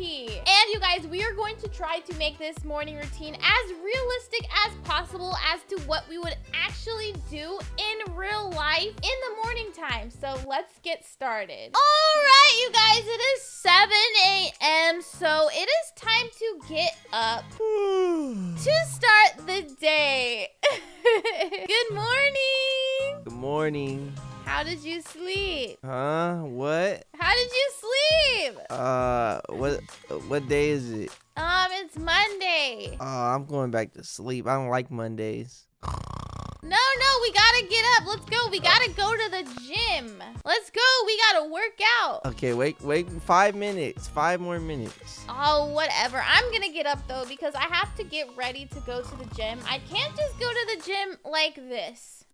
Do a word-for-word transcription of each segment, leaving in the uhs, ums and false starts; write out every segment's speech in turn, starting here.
R P. And you guys, we are going to try to make this morning routine as realistic as possible as to what we would actually do in real life in the morning time. So let's get started. All right, you guys, it is seven A M So it is time to get up to start the day. Good morning. Good morning. How did you sleep? Huh? What? How did you sleep? Uh, what what day is it? Um, it's Monday. Oh, uh, I'm going back to sleep. I don't like Mondays. No, no, we gotta get up. Let's go. We gotta go to the gym. Let's go. We gotta work out. Okay, wait, wait. Five minutes. Five more minutes. Oh, whatever. I'm gonna get up, though, because I have to get ready to go to the gym. I can't just go to the gym like this.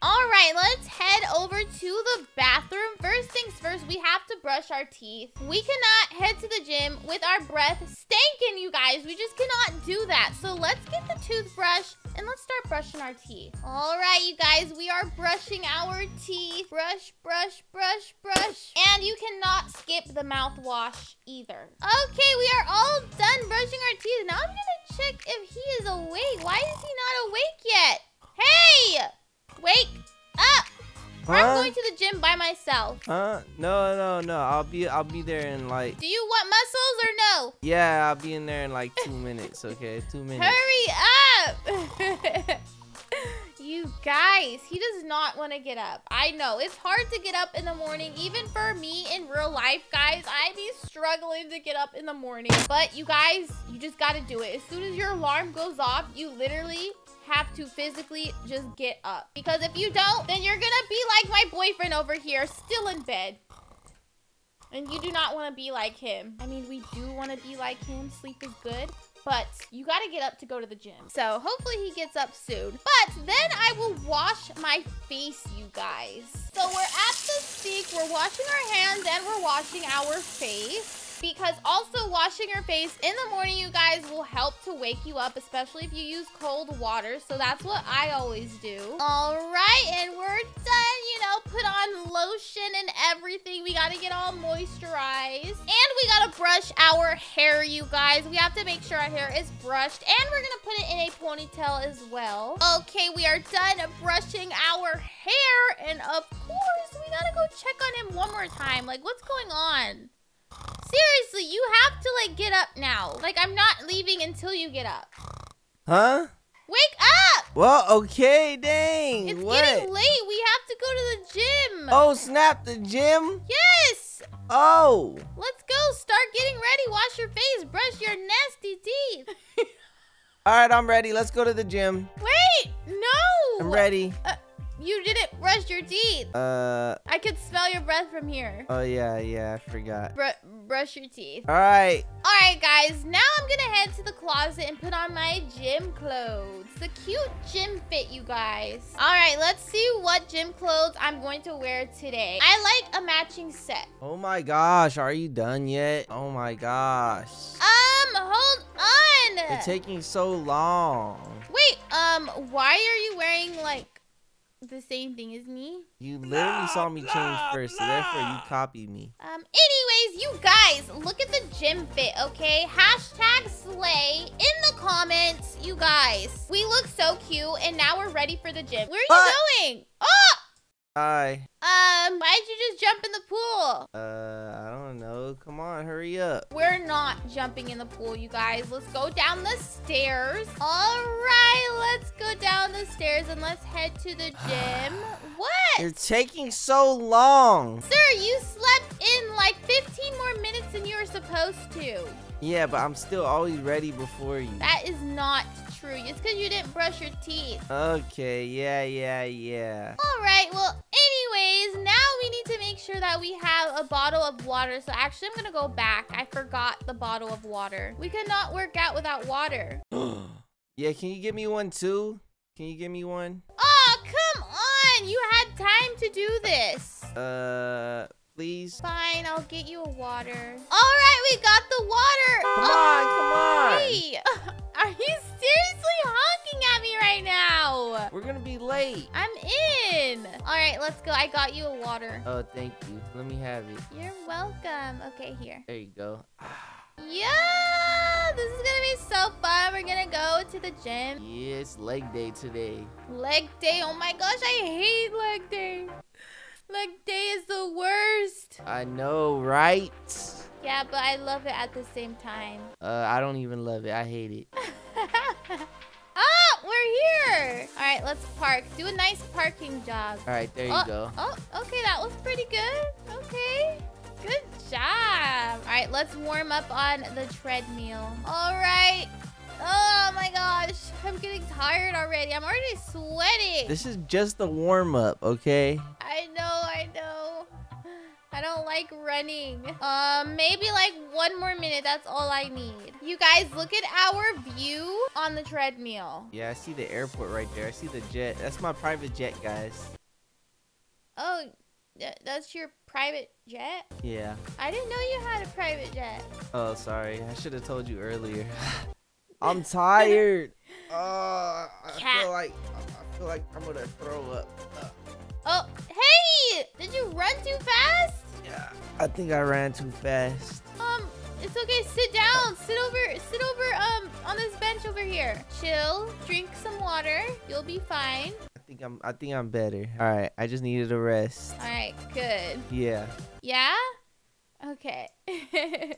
All right, let's head over to the bathroom. First things first, we have to brush our teeth. We cannot head to the gym with our breath stinking, you guys. We just cannot do that. So let's get the toothbrush and let's start brushing our teeth. All right, you guys, we are brushing our teeth. Brush, brush, brush, brush. And you cannot skip the mouthwash either. Okay, we are all done brushing our teeth. Now I'm gonna check if he is awake. Why is he not awake yet? Hey! Wake up! Huh? I'm going to the gym by myself. Huh? No, no, no. I'll be, I'll be there in like. Do you want muscles or no? Yeah, I'll be in there in like two minutes. Okay, two minutes. Hurry up! You guys, he does not want to get up. I know it's hard to get up in the morning, even for me in real life, guys. I be struggling to get up in the morning, but you guys, you just got to do it. As soon as your alarm goes off, you literally have to physically just get up, because if you don't, then you're gonna be like my boyfriend over here, still in bed. And you do not want to be like him. I mean, we do want to be like him. Sleep is good, but you got to get up to go to the gym. So hopefully he gets up soon. But then I will wash my face, you guys. So we're at the sink. We're washing our hands and we're washing our face, because also washing your face in the morning, you guys, will help to wake you up, especially if you use cold water. So that's what I always do. All right, and we're done. You know, put on lotion and everything. We got to get all moisturized. And we got to brush our hair, you guys. We have to make sure our hair is brushed. And we're going to put it in a ponytail as well. Okay, we are done brushing our hair. And of course, we got to go check on him one more time. Like, what's going on? Seriously, you have to, like, get up now. Like, I'm not leaving until you get up. Huh? Wake up! Well, okay, dang. It's what? Getting late. We have to go to the gym. Oh, snap, the gym? Yes! Oh. Let's go. Start getting ready. Wash your face. Brush your nasty teeth. All right, I'm ready. Let's go to the gym. Wait, no. I'm ready. Uh You didn't brush your teeth. Uh. I could smell your breath from here. Oh, yeah, yeah, I forgot. Br brush your teeth. All right. All right, guys. Now I'm going to head to the closet and put on my gym clothes. The cute gym fit, you guys. All right, let's see what gym clothes I'm going to wear today. I like a matching set. Oh, my gosh. Are you done yet? Oh, my gosh. Um, hold on. It's taking so long. Wait, um, why are you wearing, like, the same thing as me? You literally saw me change first, so therefore you copied me. Um, anyways, you guys, look at the gym fit, okay? Hashtag slay in the comments, you guys. We look so cute, and now we're ready for the gym. Where are you uh, going? Oh! Hi. Um, why did you just jump in the pool? Uh, I don't know. Come on, hurry up. We're not jumping in the pool, you guys. Let's go down the stairs. All right, let's go down the stairs and let's head to the gym. What? You're taking so long. Sir, you slept in like fifteen more minutes than you were supposed to. Yeah, but I'm still always ready before you. That is not true. It's because you didn't brush your teeth. Okay, yeah, yeah, yeah. All right, well, anyways, now we need to make sure that we have a bottle of water. So actually, I'm going to go back. I forgot the bottle of water. We cannot work out without water. Yeah, can you give me one, too? Can you give me one? Oh, come on. You had time to do this. Uh... Please. Fine, I'll get you a water. All right, we got the water. Come oh, on, come on. Hey. Are you seriously honking at me right right now. We're gonna be late. I'm in. All right, let's go. I got you a water. Oh, thank you. Let me have it. You're welcome. Okay, here. There you go. Yeah, this is gonna be so fun. We're gonna go to the gym. Yeah, it's leg day today. Leg day? Oh my gosh, I hate leg day. Leg day is the worst. I know, right? Yeah, but I love it at the same time. Uh, I don't even love it. I hate it. Oh, we're here. All right, let's park. Do a nice parking job. All right, there you oh, go. Oh, okay, that was pretty good. Okay. Good job. All right, let's warm up on the treadmill. All right. Oh, my gosh. I'm getting tired already. I'm already sweating. This is just the warm-up, okay? I know, I know. I don't like running. Um, maybe like one more minute. That's all I need. You guys, look at our view on the treadmill. Yeah, I see the airport right there. I see the jet. That's my private jet, guys. Oh, that's your private jet? Yeah. I didn't know you had a private jet. Oh, sorry. I should have told you earlier. I'm tired. uh, I Cat. feel like I feel like I'm gonna throw up. Uh. Oh, hey! Did you run too fast? Yeah, I think I ran too fast. Um, it's okay. Sit down. Sit over. Sit over. Um, on this bench over here. Chill. Drink some water. You'll be fine. I think I'm I think I'm better. All right, I just needed a rest. All right, good. Yeah. Yeah? Okay.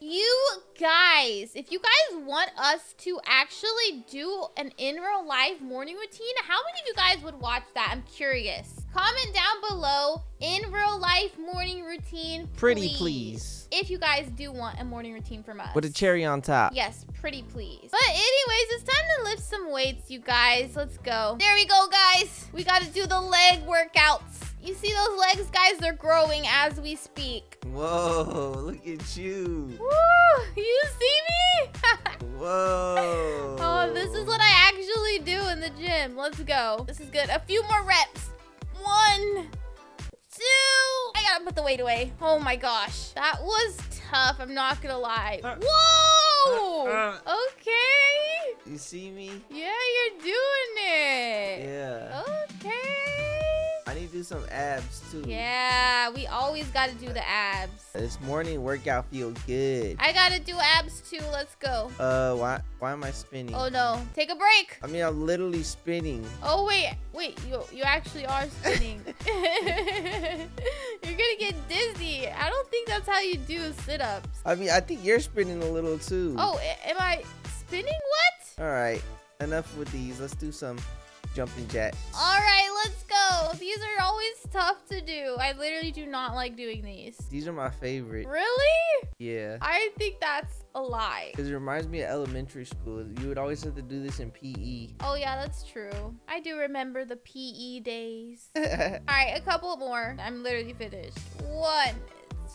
You guys, if you guys want us to actually do an in real life morning routine, how many of you guys would watch that? I'm curious. Comment down below, in real life morning routine, Pretty please. please. If you guys do want a morning routine from us. With a cherry on top. Yes, pretty please. But anyways, it's time to lift some weights, you guys. Let's go. There we go, guys. We got to do the leg workouts. You see those legs, guys? They're growing as we speak. Whoa, look at you. Woo, you see me? Whoa. Oh, this is what I actually do in the gym. Let's go. This is good. A few more reps. One, two. I gotta put the weight away. Oh my gosh. That was tough. I'm not gonna lie. Uh, Whoa. Uh, uh, okay. You see me? Yeah, you're doing it. Yeah. Okay. I need to do some abs too. Yeah, we always got to do the abs. This morning workout feels good. I got to do abs too. Let's go. Uh, why why am I spinning? Oh no. Take a break. I mean, I'm literally spinning. Oh wait. Wait, you you actually are spinning. You're going to get dizzy. I don't think that's how you do sit-ups. I mean, I think you're spinning a little too. Oh, am I spinning? What? All right. Enough with these. Let's do some jumping jacks. All right, let's go. These are always tough to do. I literally do not like doing these. These are my favorite. Really? Yeah. I think that's a lie. Because it reminds me of elementary school. You would always have to do this in P E. Oh, yeah, that's true. I do remember the P E days. All right, a couple more. I'm literally finished. One,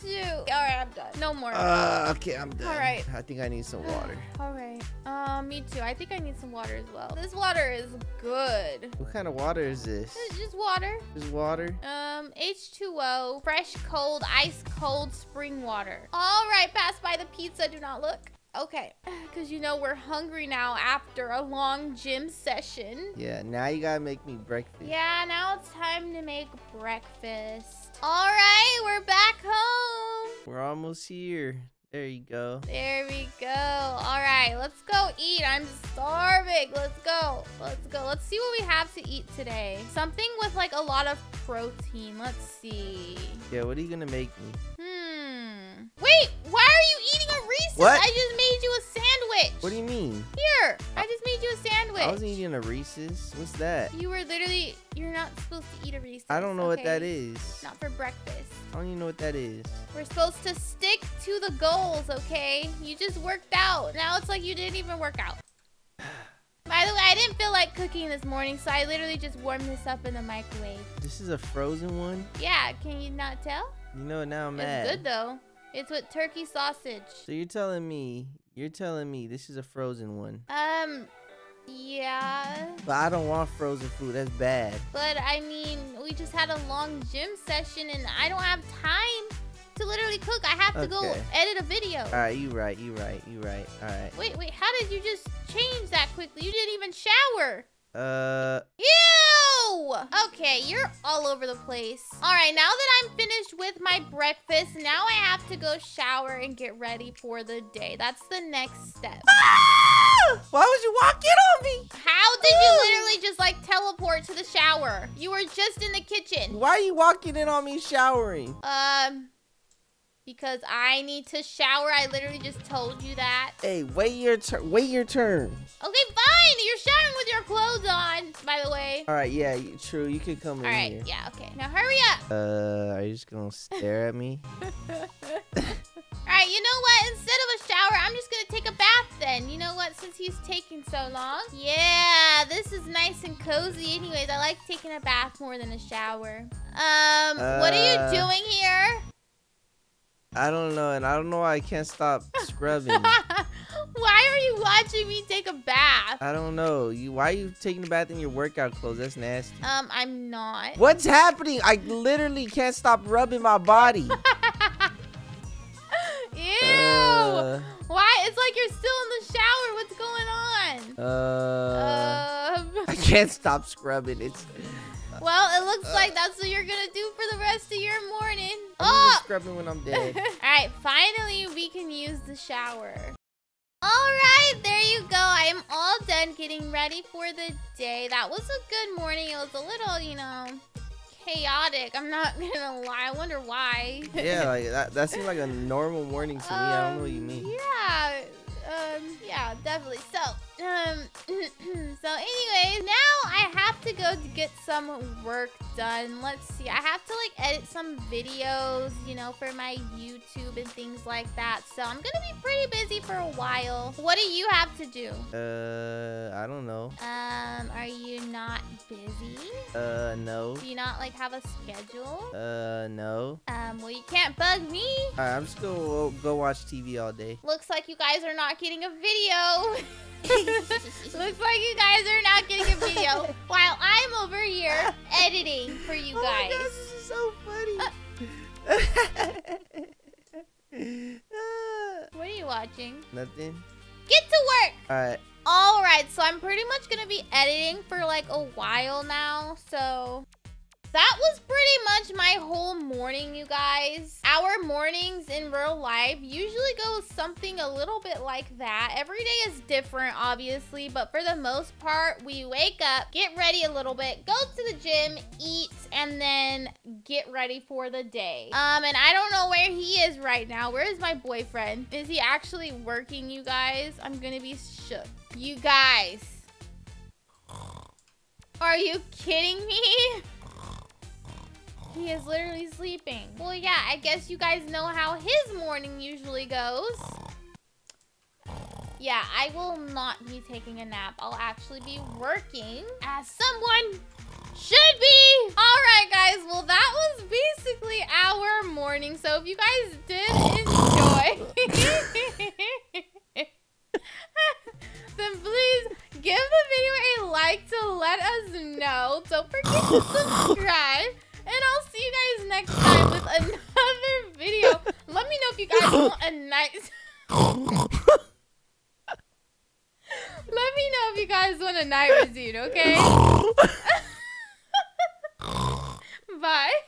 two. All right, I'm done. No more. Uh, okay, I'm done. All right. I think I need some water. All right. Uh, me too. I think I need some water as well. This water is good. What kind of water is this? It's just water. Just water? Um, H two O. Fresh, cold, ice cold spring water. All right, pass by the pizza. Do not look. Okay, because you know we're hungry now after a long gym session. Yeah, now you gotta make me breakfast. Yeah, now it's time to make breakfast. All right, we're back home. We're almost here. There you go. There we go. All right, let's go eat. I'm starving. Let's go. Let's go. Let's see what we have to eat today. Something with like a lot of protein. Let's see. Yeah, what are you gonna make me? Hmm. Wait, why are you eating a Reese's? What? I just made you a sandwich. What do you mean? Here, I just made you a sandwich. I wasn't eating a Reese's. What's that? You were literally, you're not supposed to eat a Reese's. I don't know okay? what that is. Not for breakfast. I don't even know what that is. We're supposed to stick to the goals, okay? You just worked out. Now it's like you didn't even work out. By the way, I didn't feel like cooking this morning, so I literally just warmed this up in the microwave. This is a frozen one? Yeah, can you not tell? You know, now I'm mad. It's good, though. It's with turkey sausage. So you're telling me, you're telling me this is a frozen one? Um... Yeah. But I don't want frozen food. That's bad. But I mean, we just had a long gym session and I don't have time to literally cook. I have to okay. go edit a video. All right, you right, you right, you right. All right. Wait, wait, how did you just change that quickly? You didn't even shower. Uh... Ew! Okay, you're all over the place. All right, now that I'm finished with my breakfast, now I have to go shower and get ready for the day. That's the next step. Ah! Why would you walk in on me? How did you literally just, like, teleport to the shower? You were just in the kitchen. Why are you walking in on me showering? Um... Because I need to shower. I literally just told you that. Hey, wait your turn. Wait your turn. Okay, fine. You're showering with your clothes on, by the way. All right, yeah, true. You could come in here. All right, yeah, okay. Now hurry up. Uh, are you just gonna stare at me? All right, you know what? Instead of a shower, I'm just gonna take a bath then. You know what? Since he's taking so long. Yeah, this is nice and cozy. Anyways, I like taking a bath more than a shower. Um, uh... what are you doing here? I don't know, and I don't know why I can't stop scrubbing. Why are you watching me take a bath? I don't know. You, why are you taking a bath in your workout clothes? That's nasty. Um, I'm not. What's happening? I literally can't stop rubbing my body. Ew. Uh, why? It's like you're still in the shower. What's going on? Uh. Um. I can't stop scrubbing. It's... Well, it looks uh, like that's what you're gonna do for the rest of your morning. I'm oh! scrubbing when I'm dead. Alright, finally we can use the shower. Alright, there you go. I am all done getting ready for the day. That was a good morning. It was a little, you know, chaotic. I'm not gonna lie. I wonder why. Yeah, like that, that seemed like a normal morning to um, me. I don't know what you mean. Yeah. Um, yeah, definitely. So, um, so anyways, now I have to go to get some work done. Let's see. I have to, like, edit some videos, you know, for my YouTube and things like that. So I'm gonna be pretty busy for a while. What do you have to do? Uh, I don't know. Um, are you not busy? Uh, no. Do you not, like, have a schedule? Uh, no. Um, well, you can't bug me. All right, I'm just gonna go watch T V all day. Looks like you guys are not getting a video. Looks like you guys are not getting a video while I'm over here editing for you guys. Oh my gosh, this is so funny. Uh, what are you watching? Nothing. Get to work. All right. All right, so I'm pretty much gonna be editing for like a while now, so. That was pretty much my whole morning, you guys. Our mornings in real life usually go something a little bit like that. Every day is different, obviously, but for the most part, we wake up, get ready a little bit, go to the gym, eat, and then get ready for the day. Um, and I don't know where he is right now. Where is my boyfriend? Is he actually working, you guys? I'm gonna be shook. You guys. Are you kidding me? He is literally sleeping. Well, yeah, I guess you guys know how his morning usually goes. Yeah, I will not be taking a nap. I'll actually be working as someone should be. All right, guys. Well, that was basically our morning. So if you guys did enjoy... then please give the video a like to let us know. Don't forget to subscribe. And I'll see you guys next time with another video. Let me know if you guys want a nice... Let me know if you guys want a night routine, okay? Bye.